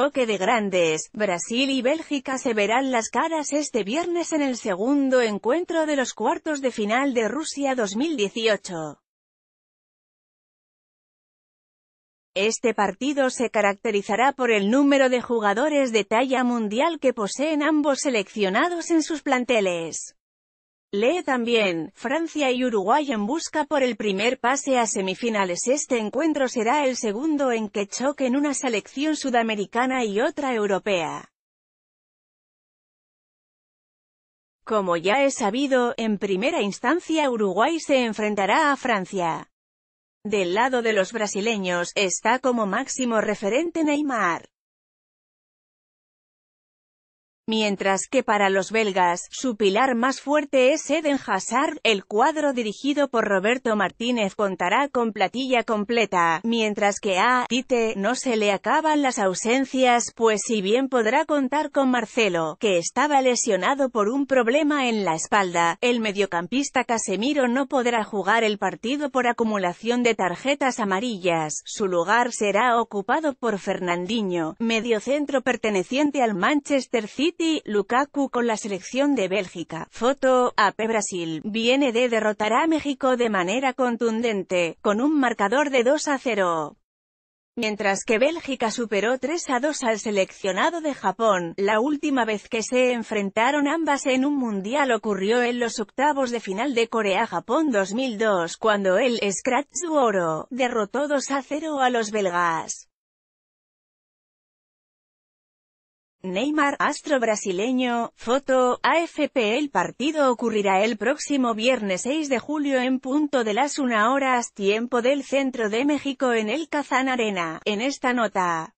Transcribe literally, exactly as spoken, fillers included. choque de grandes. Brasil y Bélgica se verán las caras este viernes en el segundo encuentro de los cuartos de final de Rusia dos mil dieciocho. Este partido se caracterizará por el número de jugadores de talla mundial que poseen ambos seleccionados en sus planteles. Lee también, Francia y Uruguay en busca por el primer pase a semifinales. Este encuentro será el segundo en que choquen una selección sudamericana y otra europea. Como ya es sabido, en primera instancia Uruguay se enfrentará a Francia. Del lado de los brasileños, está como máximo referente Neymar. Mientras que para los belgas, su pilar más fuerte es Eden Hazard. El cuadro dirigido por Roberto Martínez contará con plantilla completa, mientras que a Tite no se le acaban las ausencias, pues si bien podrá contar con Marcelo, que estaba lesionado por un problema en la espalda, el mediocampista Casemiro no podrá jugar el partido por acumulación de tarjetas amarillas. Su lugar será ocupado por Fernandinho, mediocentro perteneciente al Manchester City. Lukaku con la selección de Bélgica. Foto, A P. Brasil, viene de derrotar a México de manera contundente, con un marcador de dos a cero. Mientras que Bélgica superó tres a dos al seleccionado de Japón. La última vez que se enfrentaron ambas en un mundial ocurrió en los octavos de final de Corea-Japón dos mil dos, cuando el Scratch Oro derrotó dos a cero a los belgas. Neymar, astro brasileño. Foto, A F P. El partido ocurrirá el próximo viernes seis de julio en punto de las una horas, tiempo del centro de México, en el Kazán Arena. En esta nota.